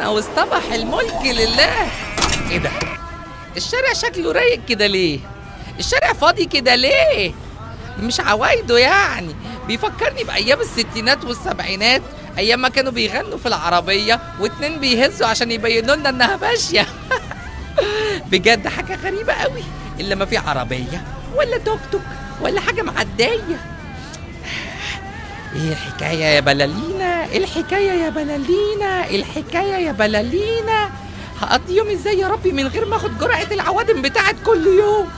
السلطان أو اصطبح الملك لله. إيه ده؟ الشارع شكله رايق كده ليه؟ الشارع فاضي كده ليه؟ مش عوايده يعني، بيفكرني بأيام الستينات والسبعينات، أيام ما كانوا بيغنوا في العربية واتنين بيهزوا عشان يبينوا لنا إنها ماشية. بجد حاجة غريبة قوي، إلا ما في عربية ولا توك توك ولا حاجة معدية. إيه الحكاية يا بلالينا؟ إيه الحكاية يا بلالينا؟ إيه الحكاية يا بلالينا؟ هقضي يومي إزاي يا ربي من غير ما آخد جرعة العوادم بتاعت كل يوم؟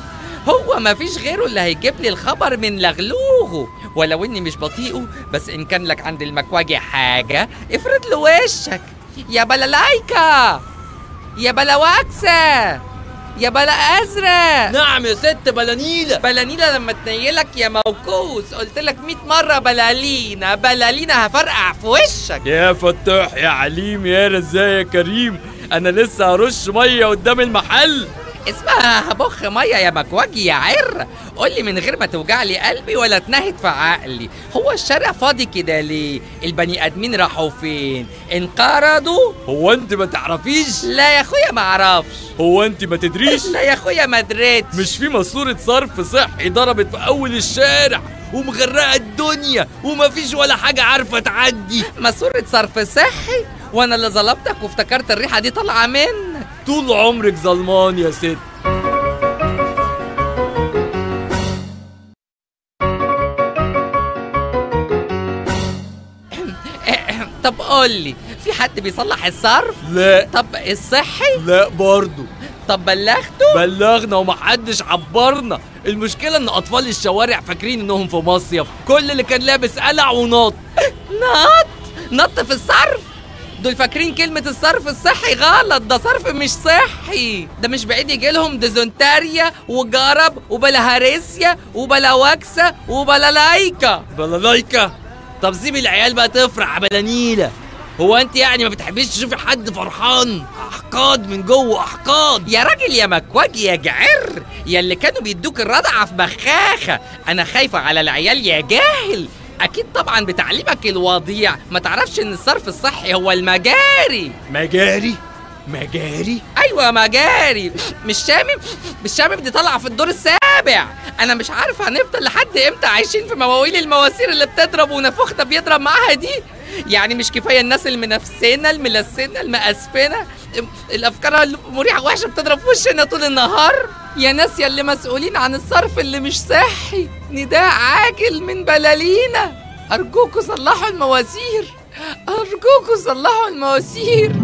هو مفيش غيره اللي هيجيب لي الخبر من لغلوغه، ولو اني مش بطيئه، بس ان كان لك عند المكواجي حاجه افرد له وشك يا بلاليكا يا بلا واكسه يا بلا ازرق. نعم يا ست بلالينا. بلالينا لما تنيلك يا موكوس، قلت لك 100 مره بلالينا بلالينا، هفرقع في وشك يا فتاح يا عليم يا رزاق يا كريم. انا لسه هرش ميه قدام المحل اسمها هبخ ميه يا مكواجي يا عر. قولي من غير ما توجع لي قلبي ولا تنهد في عقلي، هو الشارع فاضي كده ليه؟ البني ادمين راحوا فين؟ انقرضوا؟ هو انت ما تعرفيش؟ لا يا اخويا ما اعرفش. هو انت ما تدريش؟ لا يا اخويا ما دريتش. مش في ماسوره صرف صحي ضربت في اول الشارع ومغرقه الدنيا ومفيش ولا حاجه عارفه تعدي؟ ماسوره صرف صحي؟ وانا اللي ظلمتك وافتكرت الريحه دي طالعه مني؟ طول عمرك ظلمان يا ست. طب قولي، في حد بيصلح الصرف؟ لا. طب الصحي؟ لا برضه. طب بلغته؟ بلغنا ومحدش عبرنا. المشكلة إن أطفال الشوارع فاكرين إنهم في مصيف، كل اللي كان لابس قلع ونط. نط؟ نط في الصرف؟ دول فاكرين كلمة الصرف الصحي غلط، ده صرف مش صحي، ده مش بعيد يجيلهم ديزنتريا وجرب وبلهارسيا وبلاواكسة وبلاليكا. بلاليكا؟ طب سيبي العيال بقى تفرح بلالينا. هو انت يعني ما بتحبيش تشوفي حد فرحان؟ احقاد من جوه احقاد يا راجل يا مكواجي يا جعر، يا اللي كانوا بيدوك الرضعة في بخاخة. انا خايفة على العيال يا جاهل. أكيد طبعا بتعليمك الوضيع ما تعرفش إن الصرف الصحي هو المجاري. مجاري؟ مجاري؟ أيوة مجاري. مش شامم؟ مش شامم دي طالعة في الدور السابع. أنا مش عارفة هنفضل لحد إمتى عايشين في مواويل المواسير اللي بتضرب ونافوخنا بيضرب معاها دي؟ يعني مش كفاية الناس المنافسينا الملسنا المقاسفنا الأفكار المريحة وحشة بتضرب في وشنا طول النهار؟ يا ناس يا اللي مسؤولين عن الصرف اللي مش صحي، نداء عاجل من بلالينا، أرجوكوا صلحوا المواسير، أرجوكوا صلحوا المواسير.